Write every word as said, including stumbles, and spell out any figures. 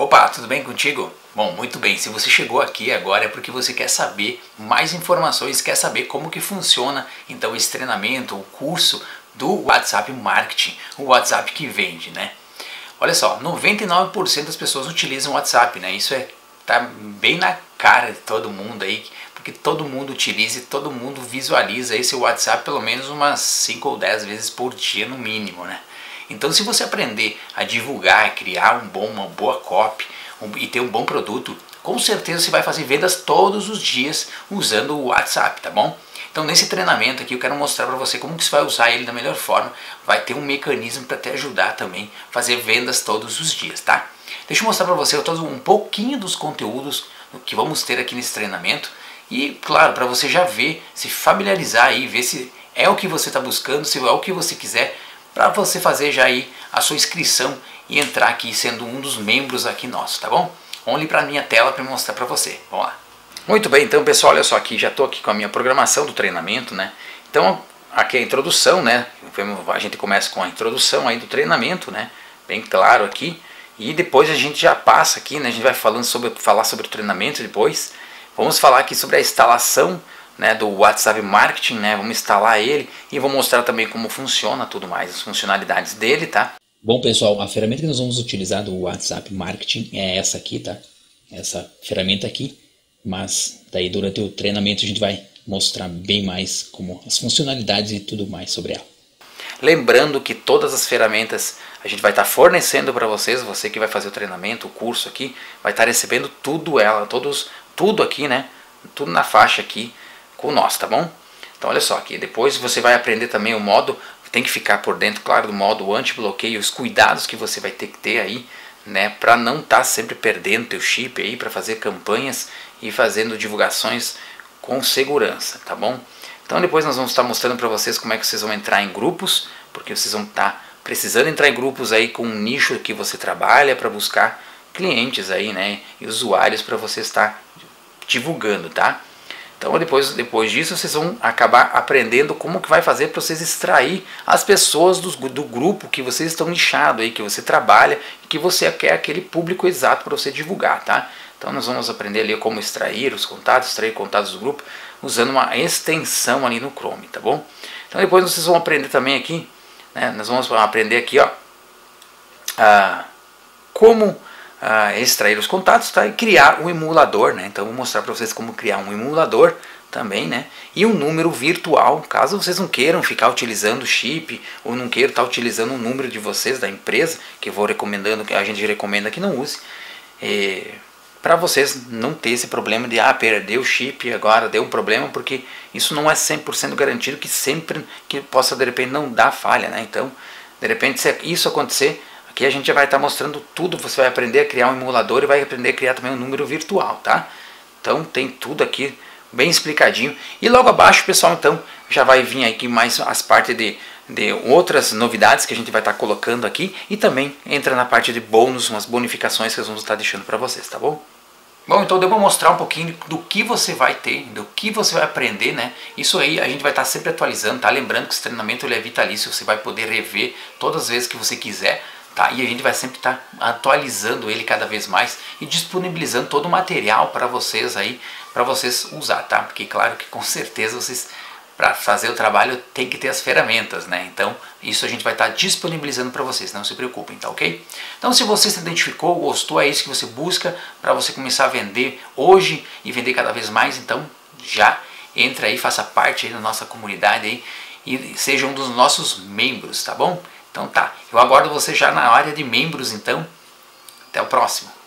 Opa, tudo bem contigo? Bom, muito bem, se você chegou aqui agora é porque você quer saber mais informações, quer saber como que funciona então esse treinamento, o curso do WhatsApp Marketing, o WhatsApp que vende, né? Olha só, noventa e nove por cento das pessoas utilizam o WhatsApp, né? Isso é, tá bem na cara de todo mundo aí, porque todo mundo utiliza e todo mundo visualiza esse WhatsApp pelo menos umas cinco ou dez vezes por dia no mínimo, né? Então, se você aprender a divulgar, criar um bom, uma boa copy um, e ter um bom produto, com certeza você vai fazer vendas todos os dias usando o WhatsApp, tá bom? Então, nesse treinamento aqui eu quero mostrar para você como que você vai usar ele da melhor forma. Vai ter um mecanismo para te ajudar também a fazer vendas todos os dias, tá? Deixa eu mostrar para você um pouquinho dos conteúdos que vamos ter aqui nesse treinamento. E, claro, para você já ver, se familiarizar aí, ver se é o que você está buscando, se é o que você quiser, para você fazer já aí a sua inscrição e entrar aqui sendo um dos membros aqui nosso, tá bom? Vamos ali para a minha tela para mostrar para você, vamos lá. Muito bem, então pessoal, olha só aqui, já estou aqui com a minha programação do treinamento, né? Então aqui é a introdução, né? A gente começa com a introdução aí do treinamento, né? Bem claro aqui, e depois a gente já passa aqui, né? A gente vai falando sobre, falar sobre o treinamento depois. Vamos falar aqui sobre a instalação, né, do WhatsApp Marketing, né? Vamos instalar ele e vou mostrar também como funciona tudo mais, as funcionalidades dele, tá? Bom pessoal, a ferramenta que nós vamos utilizar do WhatsApp Marketing é essa aqui, tá? Essa ferramenta aqui, mas daí durante o treinamento a gente vai mostrar bem mais como as funcionalidades e tudo mais sobre ela. Lembrando que todas as ferramentas a gente vai estar fornecendo para vocês, você que vai fazer o treinamento, o curso aqui, vai estar recebendo tudo ela, todos, tudo aqui, né? Tudo na faixa aqui com nós, tá bom? Então olha só aqui, depois você vai aprender também o modo, tem que ficar por dentro, claro, do modo anti-bloqueio, os cuidados que você vai ter que ter aí, né, para não estar tá sempre perdendo teu chip aí, para fazer campanhas e fazendo divulgações com segurança, tá bom? Então depois nós vamos estar tá mostrando para vocês como é que vocês vão entrar em grupos, porque vocês vão estar tá precisando entrar em grupos aí com um nicho que você trabalha para buscar clientes aí, né, e usuários para você estar divulgando, tá? Então depois, depois disso vocês vão acabar aprendendo como que vai fazer para vocês extrair as pessoas do, do grupo que vocês estão nichado aí, que você trabalha, que você quer aquele público exato para você divulgar, tá? Então nós vamos aprender ali como extrair os contatos, extrair contatos do grupo, usando uma extensão ali no Chrome, tá bom? Então depois vocês vão aprender também aqui, né, nós vamos aprender aqui, ó, ah, como... Uh, extrair os contatos, tá? E criar um emulador, né? Então vou mostrar para vocês como criar um emulador também, né? E um número virtual, caso vocês não queiram ficar utilizando chip ou não queiram estar tá utilizando o número de vocês da empresa, que eu vou recomendando, que a gente recomenda que não use, para vocês não ter esse problema de ah, perder o chip agora, deu um problema, porque isso não é cem por cento garantido que sempre que possa de repente não dar falha, né? Então de repente se isso acontecer, aqui a gente já vai estar mostrando tudo, você vai aprender a criar um emulador e vai aprender a criar também um número virtual, tá? Então tem tudo aqui bem explicadinho. E logo abaixo, pessoal, então já vai vir aqui mais as partes de, de outras novidades que a gente vai estar colocando aqui. E também entra na parte de bônus, umas bonificações que nós vamos estar deixando para vocês, tá bom? Bom, então eu vou mostrar um pouquinho do que você vai ter, do que você vai aprender, né? Isso aí a gente vai estar sempre atualizando, tá? Lembrando que esse treinamento ele é vitalício, você vai poder rever todas as vezes que você quiser. Tá, e a gente vai sempre estar tá atualizando ele cada vez mais e disponibilizando todo o material para vocês aí, para vocês usar, tá? Porque claro que com certeza vocês, para fazer o trabalho, tem que ter as ferramentas, né? Então isso a gente vai estar tá disponibilizando para vocês, não se preocupem, tá ok? Então se você se identificou, gostou, é isso que você busca para você começar a vender hoje e vender cada vez mais, então já entra aí, faça parte aí da nossa comunidade aí e seja um dos nossos membros, tá bom? Então tá, eu aguardo você já na área de membros, então até o próximo.